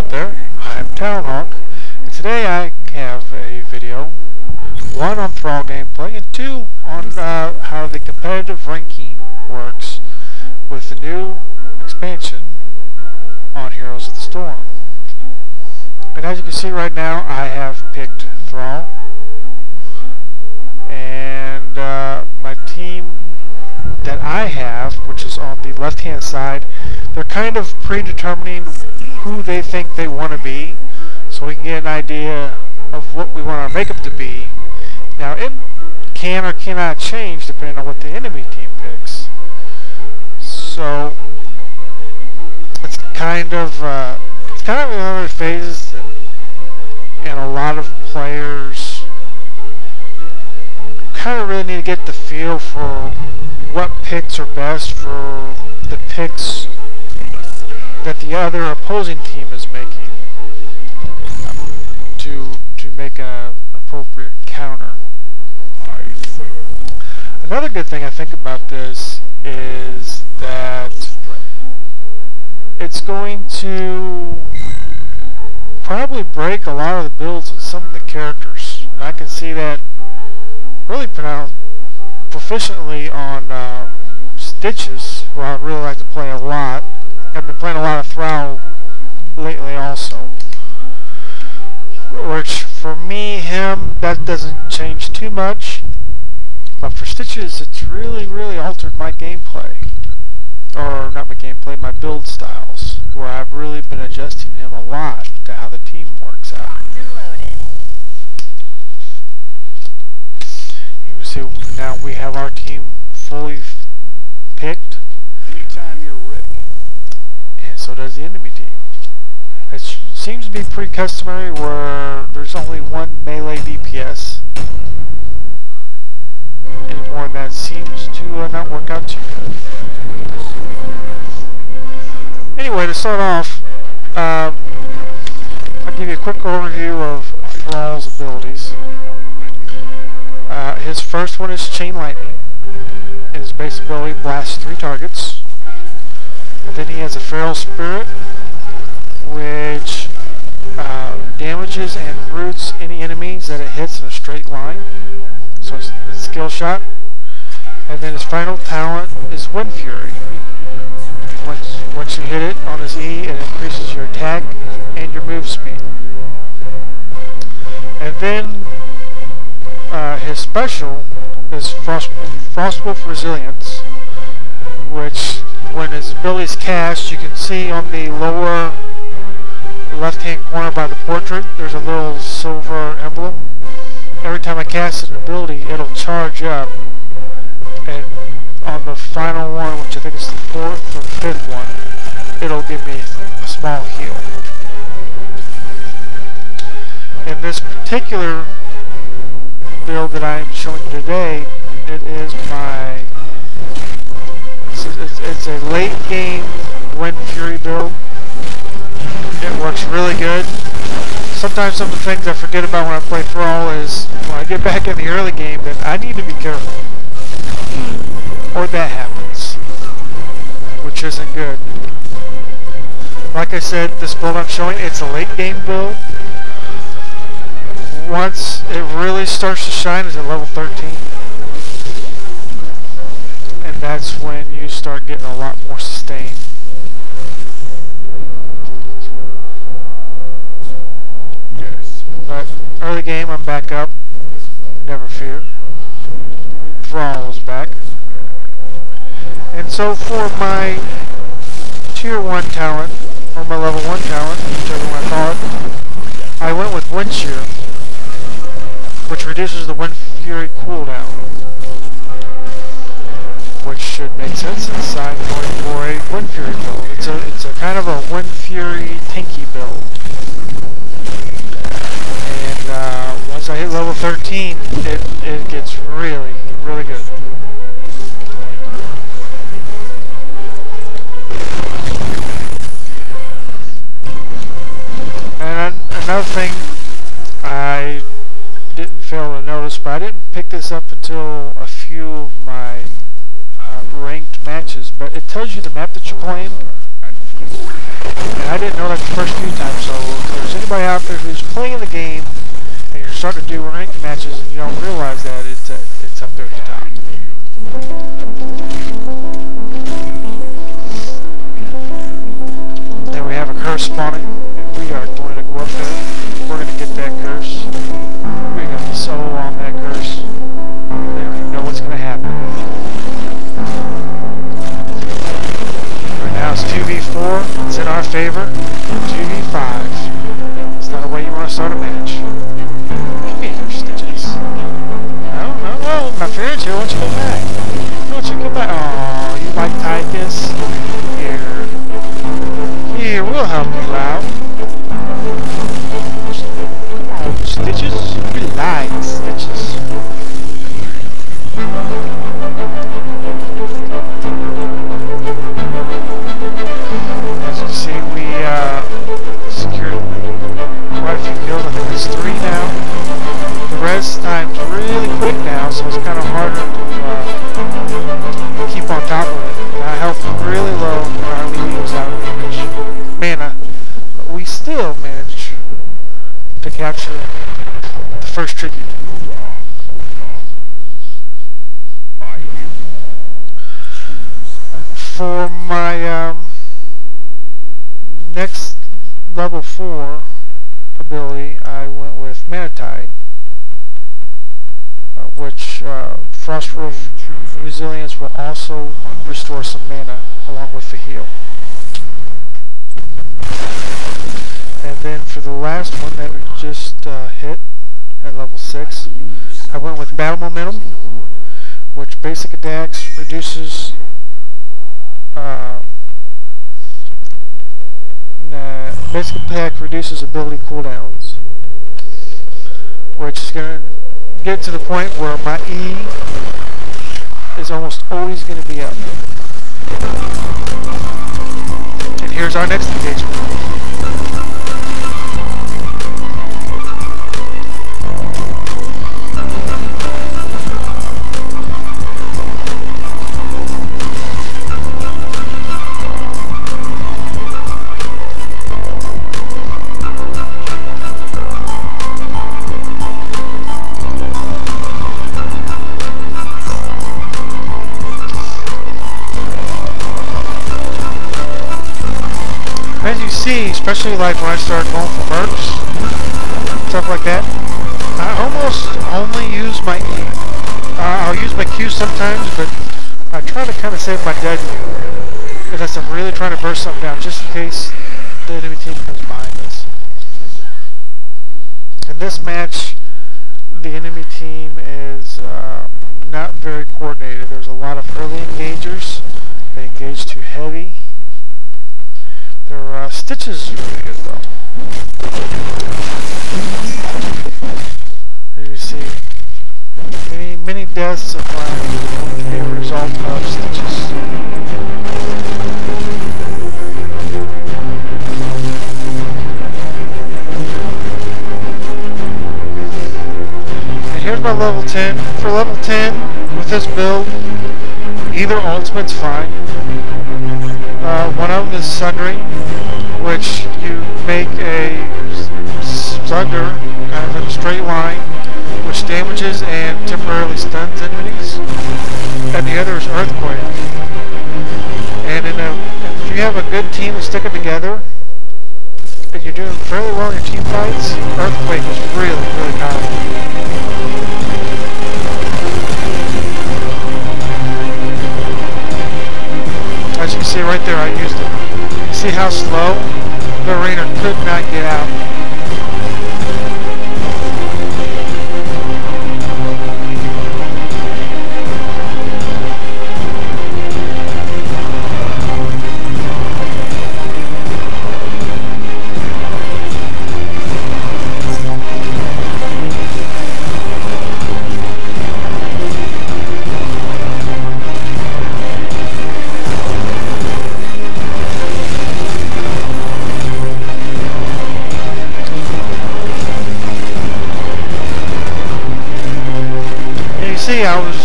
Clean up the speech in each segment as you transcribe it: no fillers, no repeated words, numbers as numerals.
out there, I'm Talonhawk, and today I have a video, one on Thrall gameplay and two on how the competitive ranking works with the new expansion on Heroes of the Storm. And as you can see right now, I have picked Thrall, and my team that I have, which is on the left-hand side, they're kind of predetermining who they think they want to be, so we can get an idea of what we want our makeup to be. Now, it can or cannot change depending on what the enemy team picks. So it's kind of in other phases, and a lot of players kind of really need to get the feel for what picks are best for the picks that the other opposing team is making to make an appropriate counter. Another good thing I think about this is that it's going to probably break a lot of the builds and some of the characters, and I can see that really proficiently on Stitches, who I really like to play a lot. I've been playing a lot of Thrall lately also, which for me, him, that doesn't change too much, but for Stitches, it's really, really altered my gameplay, or not my gameplay, my build styles, where I've really been adjusting him a lot to how the team works out. You can see now we have our team fully picked. So does the enemy team. It seems to be pretty customary where there's only one melee DPS anymore, and that seems to not work out too good. Anyway, to start off, I'll give you a quick overview of Thrall's abilities. His first one is Chain Lightning, and his base ability blasts 3 targets. And then he has a Feral Spirit, which damages and roots any enemies that it hits in a straight line. So it's a skill shot. And then his final talent is Windfury. Once you hit it on his E, it increases your attack and your move speed. And then his special is Frostwolf Resilience, which, when his ability is cast, you can see on the lower left-hand corner by the portrait, there's a little silver emblem. Every time I cast an ability, it'll charge up. And on the final one, which I think is the 4th or 5th one, it'll give me a small heal. In this particular build that I'm showing you today, it is my... It's a late game Windfury build. It works really good. Sometimes some of the things I forget about when I play Thrall is when I get back in the early game that I need to be careful, or that happens, which isn't good. Like I said, this build I'm showing, it's a late game build. Once it really starts to shine is at level 13. That's when you start getting a lot more sustain. Yes. But early game, I'm back up. Never fear. Thrall is back. And so for my tier 1 talent, or my level 1 talent, whichever one I call it, I went with Wind Shear, which reduces the Wind Fury cooldown, which should make sense inside for a Windfury build. It's a kind of a Windfury tanky build. And once I hit level 13, it gets really, really good. And another thing I didn't fail to notice, but I didn't pick this up until a few of my ranked matches, but it tells you the map that you're playing, And I didn't know that the first few times, so if there's anybody out there who's playing the game and you're starting to do ranked matches and you don't realize that, it's up there at the top. Then we have a curse spawning, and we are going to go up there. We're going to get that curse. We got the soul on that curse. They don't even know what's going to happen. Right now it's 2v4. It's in our favor. 2v5. It's not a way you want to start a match. Stitches. No, my friends here, why don't you go back? Why don't you go back? Oh, you might tie this. Here, we'll help you out. Come on, Stitches. Relax, Stitches. As you see, we secured quite a few kills. I think it's 3 now. The res time's really quick now, so it's kind of harder to keep on top of it. My health is really low, and our lead was out of damage. Mana, but we still managed to capture the first tribute. For my next level 4 ability, I went with Mana Tide, which Frostwolf Resilience will also restore some mana along with the heal. And then for the last one that we just hit at level 6, I went with Battle Momentum, which basic attacks reduces basic attack reduces ability cooldowns, which is going to get to the point where my E is almost always going to be up. And here's our next engagement. Especially like when I start going for mercs, stuff like that, I almost only use my E. I'll use my Q sometimes, but I try to kind of save my W unless I'm really trying to burst something down, just in case the enemy team comes behind us. In this match, the enemy team is not very coordinated. There's a lot of early engagers. They engage too heavy. Their Stitches is really good though. As you see, many deaths of mine can be a result of Stitches. And here's my level 10. For level 10, with this build, either ultimate's fine. One of them is Sundering, which you make a Sunder kind of in a straight line, which damages and temporarily stuns enemies. And the other is Earthquake. And if you have a good team that's sticking together, and you're doing fairly well in your team fights, Earthquake is really, really powerful. As you can see right there, I used it. You see how slow? The Zerator could not get out.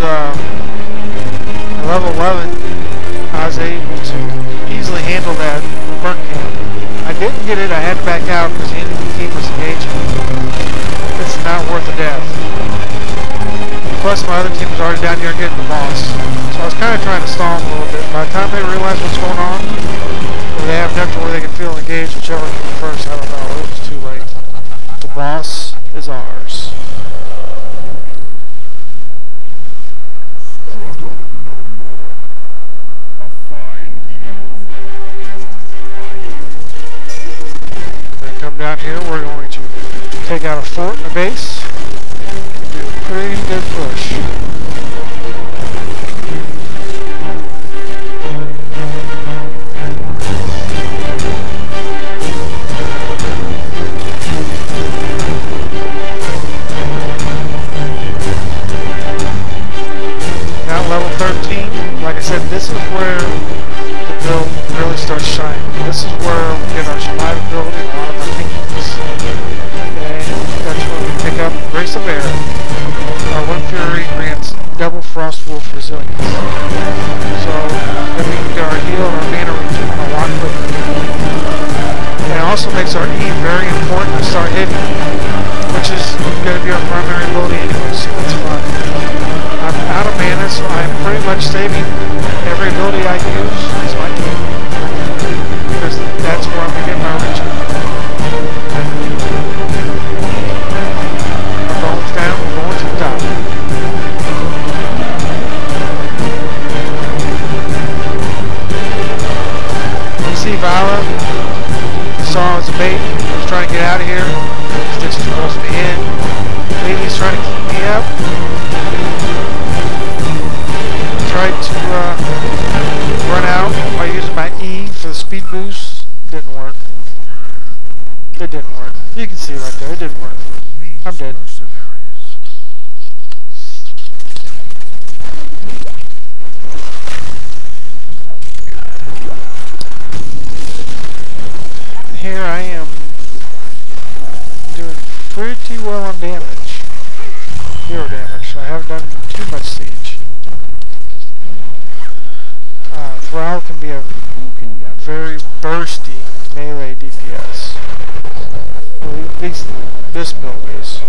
At level 11, I was able to easily handle that burn camp. get it, I had to back out because the enemy team was engaged. It's not worth a death. Plus, my other team was already down here getting the boss. So I was kind of trying to stall them a little bit. By the time they realize what's going on, or they have enough to where they can feel engaged, whichever came first, I don't know. It was too late. The boss is ours. Down here, we're going to take out a fort and a base. Do a pretty good push. Now level 13, like I said, this is where the build really starts shining. This is where we get our survivability and a lot of our thinkiness. And that's where we pick up Grace of Air, our Windfury grants double Frostwolf Resilience. So then we can get our heal and our mana regen a lot quicker. And it also makes our E very important to start hitting, which is going to be our primary ability anyway, so that's fine. I'm out of mana, so I'm pretty much saving every ability I use is my E. Because that's where I'm going to get my regen. Our bones down, we're going to the top. You see Viola, saw as a bait, was trying to get out of here. Stitches rolls me in. Baby's trying to keep me up. Tried to run out by using my E for the speed boost. Didn't work. It didn't work. You can see right there, it didn't work. I'm dead. Here I am doing pretty well on damage. Zero damage, so I haven't done too much siege. Thrall can be a very bursty melee DPS. At least this build is.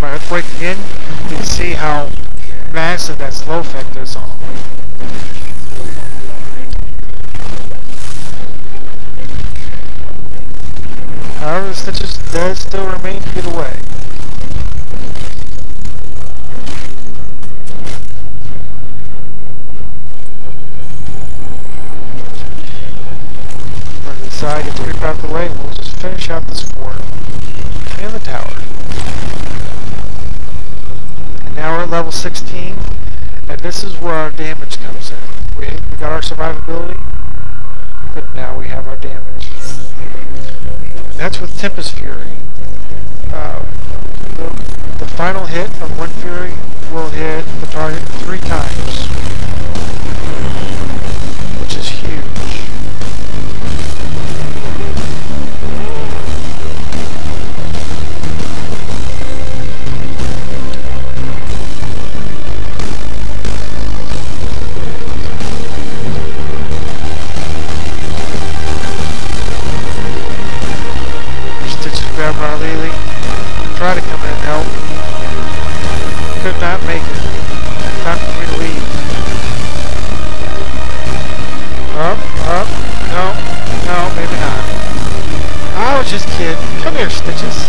Earthquake again, you can see how massive that slow effect is on them. However, the Stitches does still remain to get away. We're going to decide to creep out the way and we'll just finish out this fort and the tower. Now we're at level 16, and this is where our damage comes in. We got our survivability, but now we have our damage. And that's with Tempest Fury. The final hit of Windfury will hit the target 3 times, which is huge. Try to come in and help. Could not make it. Time for me to leave. Up. No, maybe not. I was just kidding. Come here, Stitches.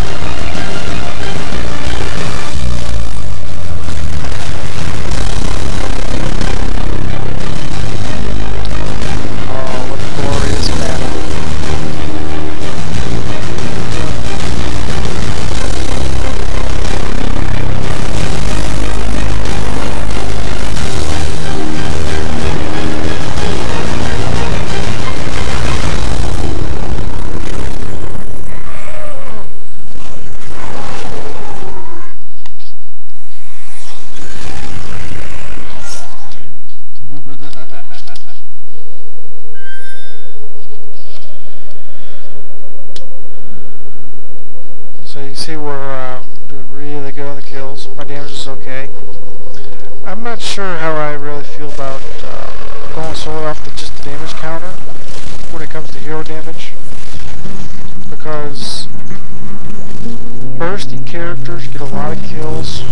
good on the kills. My damage is okay. I'm not sure how I really feel about going solo after just the damage counter when it comes to hero damage, because bursting characters get a lot of kills,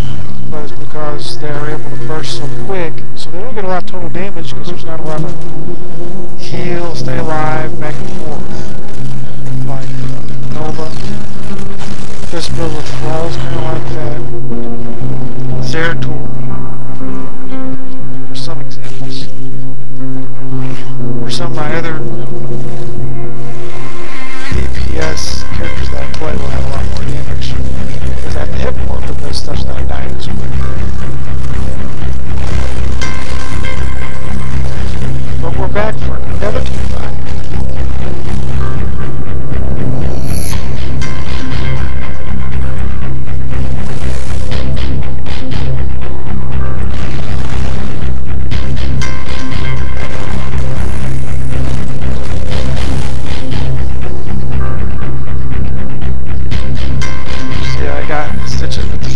but it's because they're able to burst so quick, so they don't get a lot of total damage because there's not a lot of heal, stay alive, back and forth, like Nova. This build with Thrall is kind of like that. Zerator, for some examples, or some of my other DPS characters that I play will have a lot more damage because I have to hit more with those stuff's not dying as quick. But we're back for another team fight.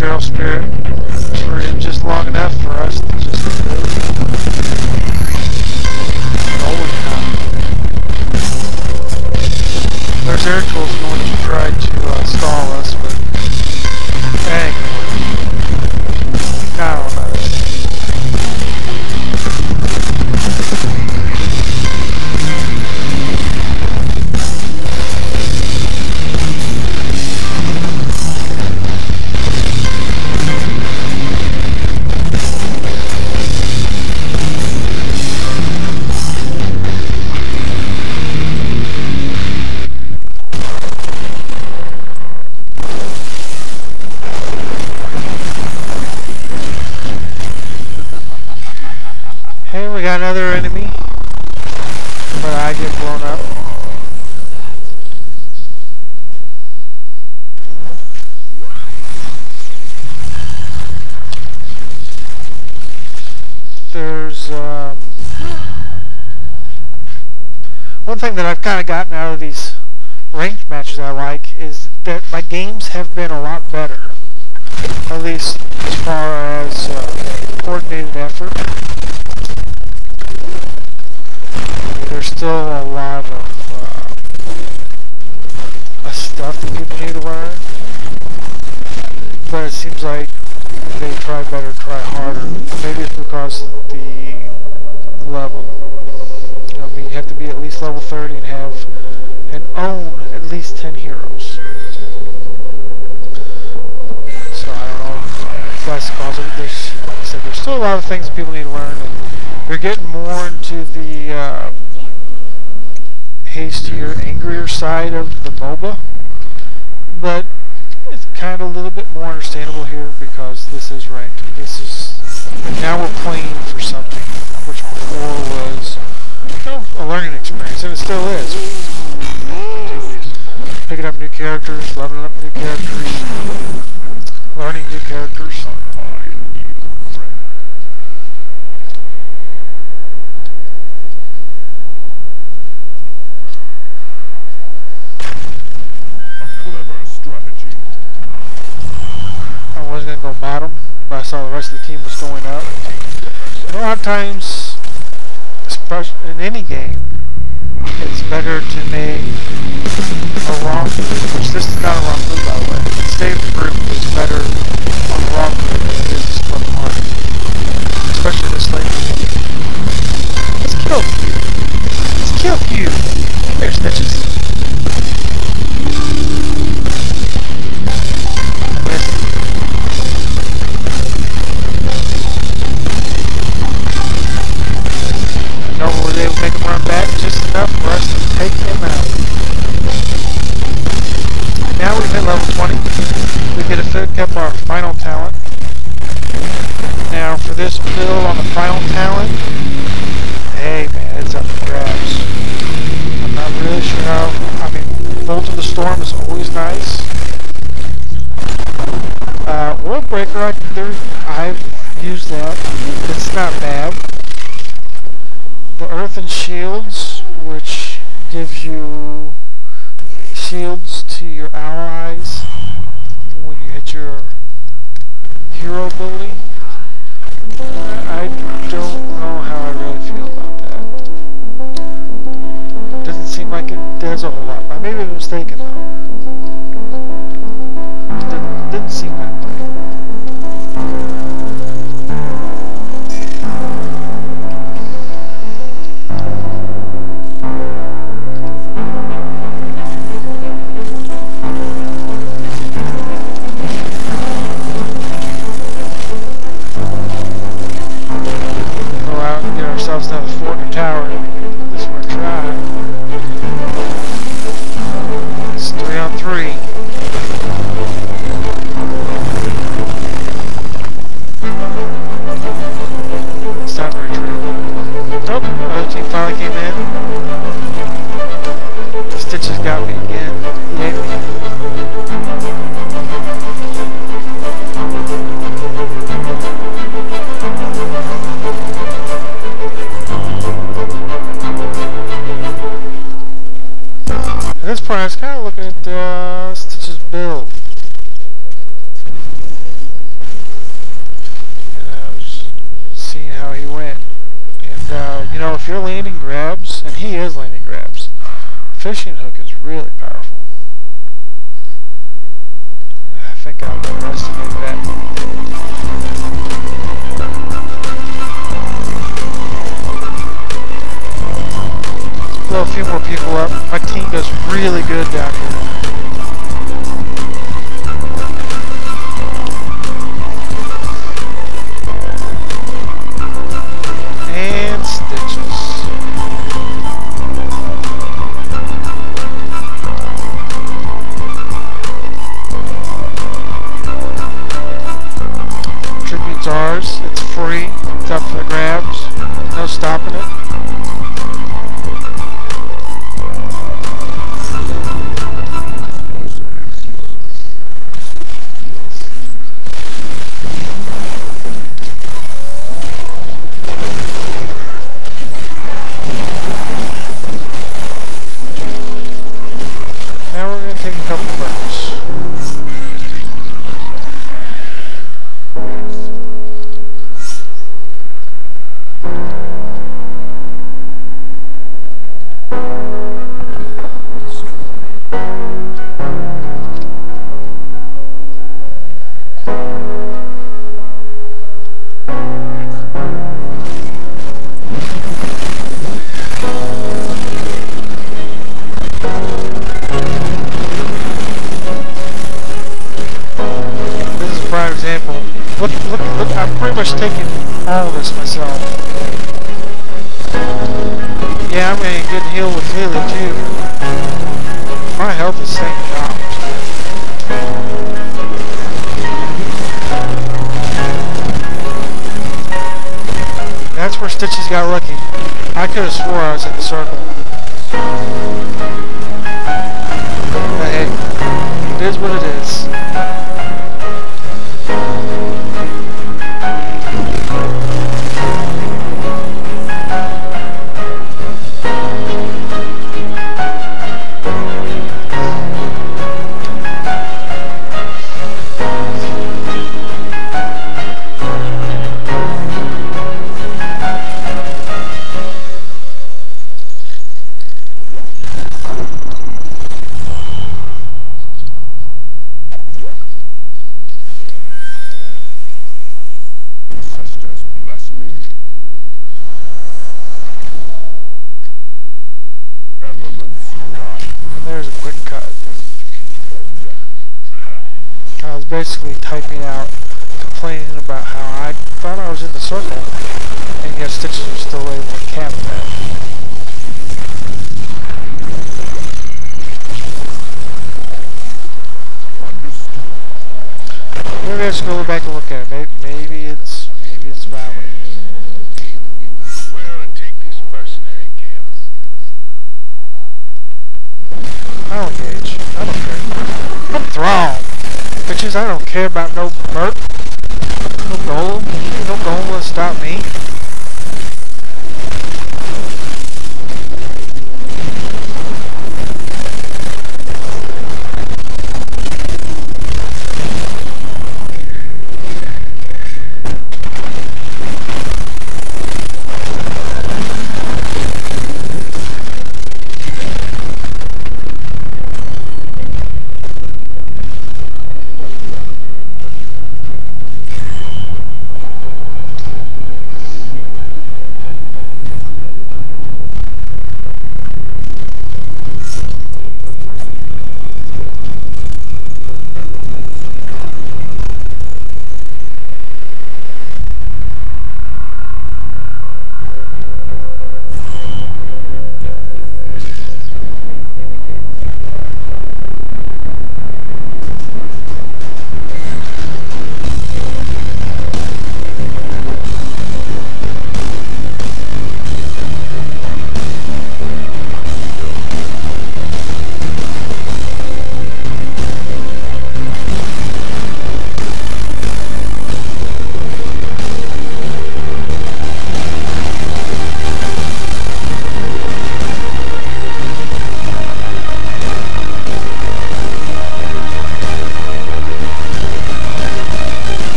Feral Spirit were in just long enough for us to just move. There's air tools going to try to stall us, but anyway, I don't know. Another enemy, but I get blown up. There's one thing that I've kind of gotten out of these ranked matches I like is that my games have been a lot better, at least as far as coordinated effort. There's still a lot of stuff that people need to learn, but it seems like they try better, try harder. Maybe it's because of the level. You know, I mean, you have to be at least level 30 and have and own at least 10 heroes. So I don't know if that's the cause of it. There's, like I said, there's still a lot of things people need to learn, and they're getting more into the hastier, angrier side of the MOBA, but it's kind of a little bit more understandable here because this is ranked. This is, and now we're playing for something, which before was, you know, a learning experience, and it still is. Picking up new characters, leveling up new characters, learning new characters. Bottom, but I saw the rest of the team was going up. And a lot of times, especially in any game, it's better to make a wrong move, which this is not a wrong move, by the way. Stay with the group is better on the wrong move than it is to split apart, especially this late game. Let's kill you! Let's kill you! There's Stitches. Up our final talent. Now for this build on the final talent, hey man, it's up for grabs. I'm not really sure how, I mean, Bolt of the Storm is always nice. World Breaker, I've used that. It's not bad. The Earthen Shields, which gives you shields to your allies, your hero bully? I don't know how I really feel about that. Doesn't seem like it does a whole lot. I may be mistaken though. It didn't seem that way.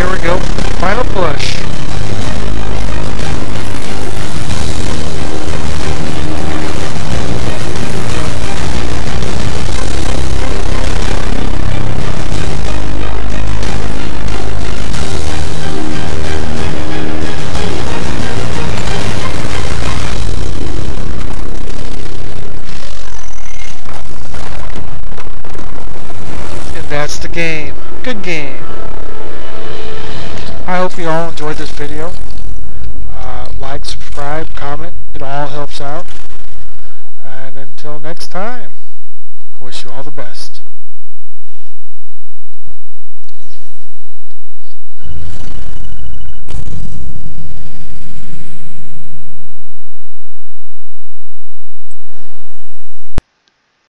here we go. Final push. Good game. I hope you all enjoyed this video. Like, subscribe, comment, it all helps out. And until next time, I wish you all the best.